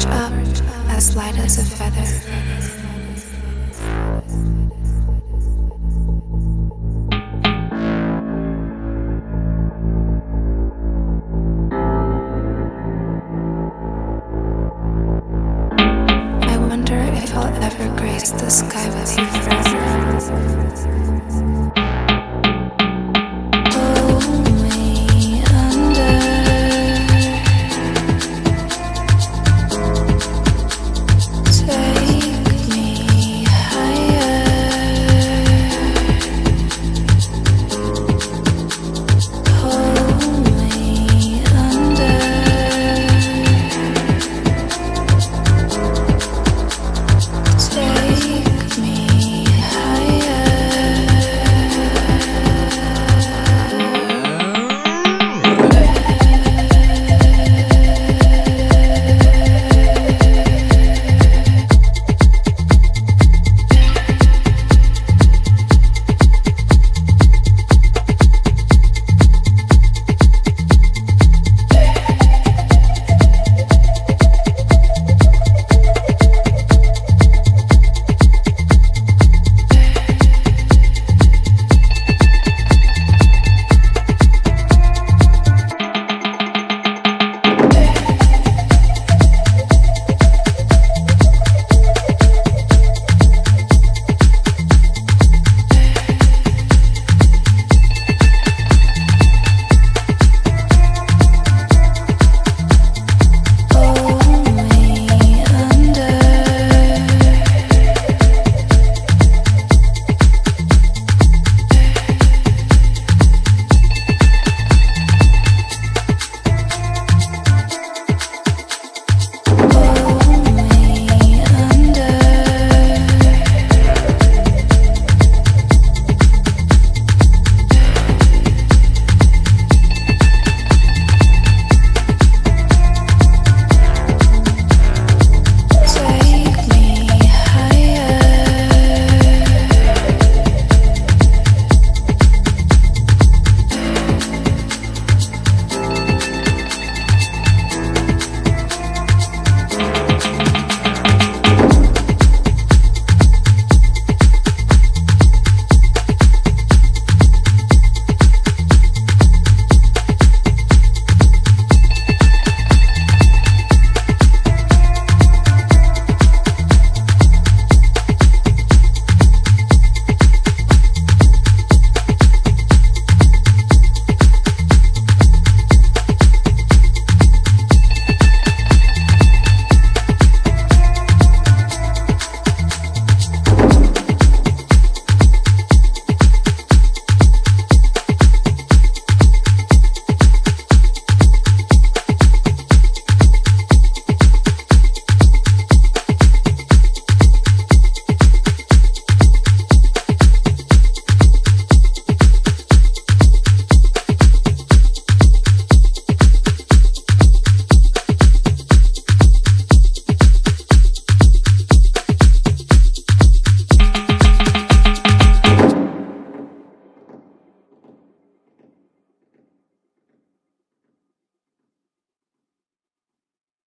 charge up as light as a feather. I wonder if I'll ever grace the sky with you forever.